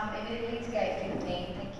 Emily to go if you would need. Thank you.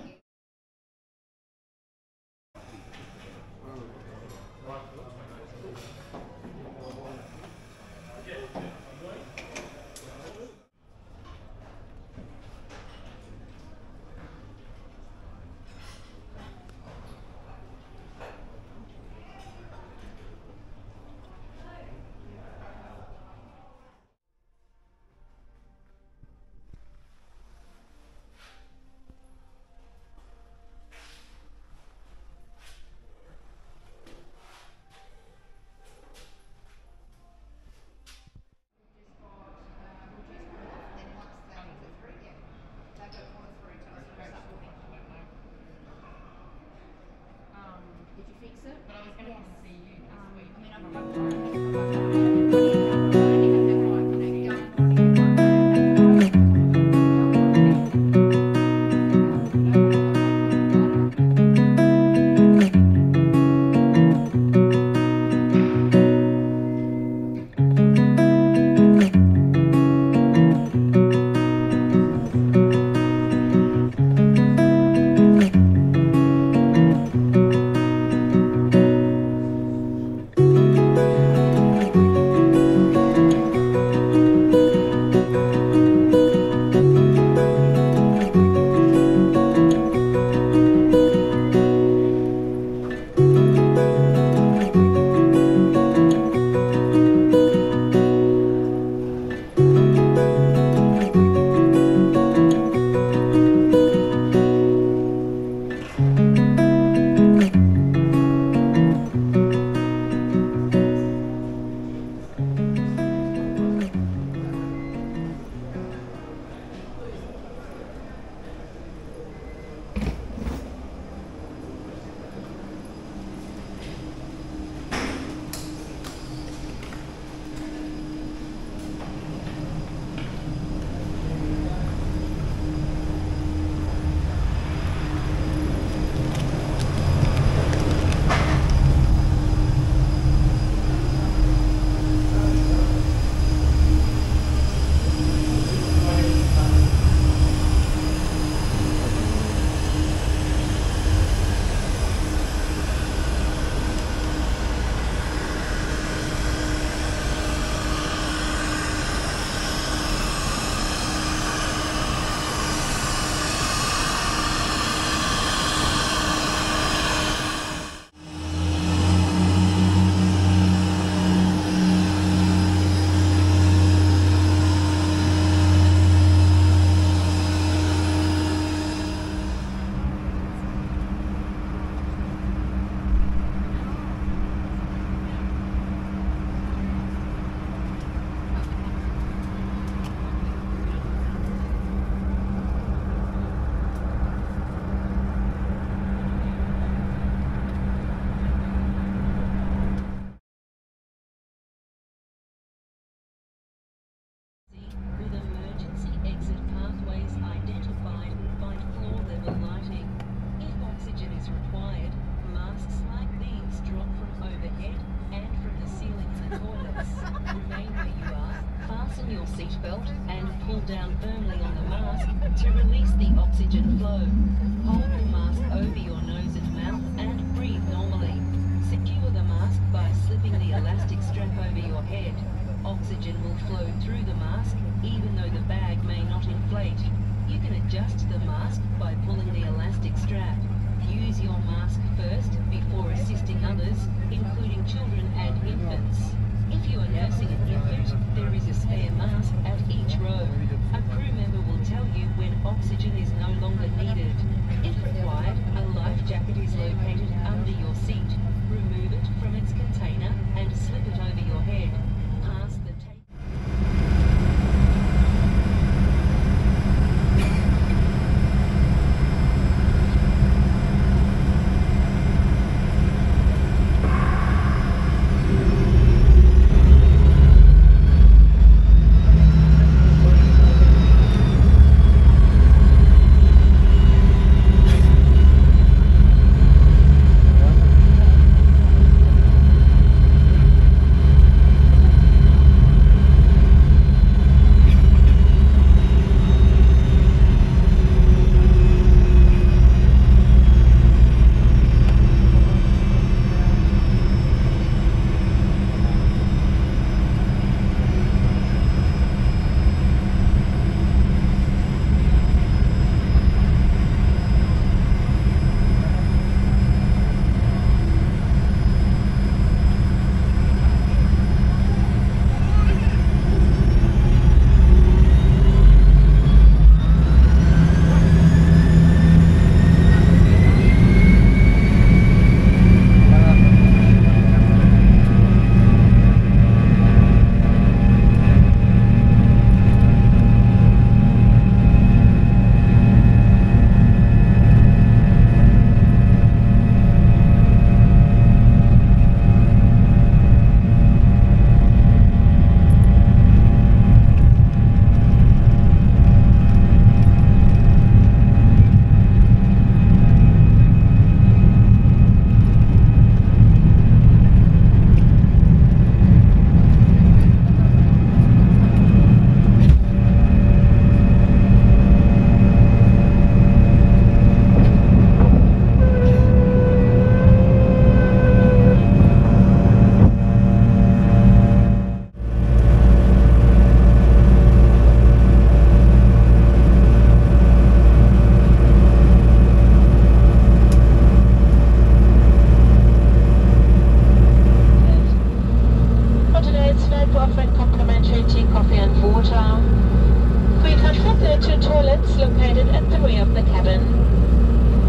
toilets located at the rear of the cabin.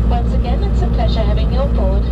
Once again, it's a pleasure having you aboard.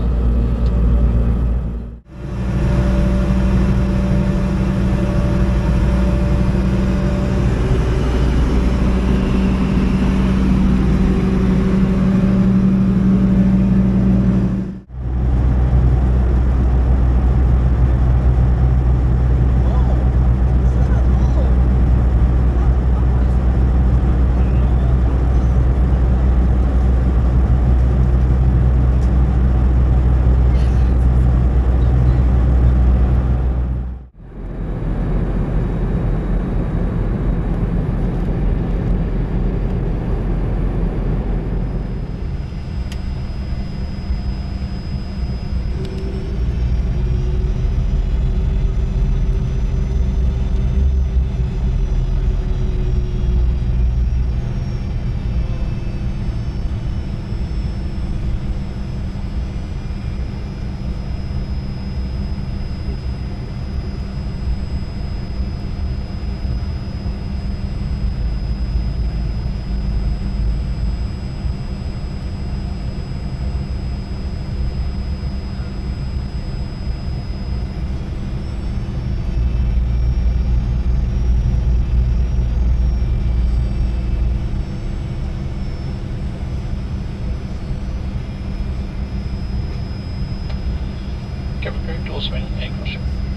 Captain Dorsman, English.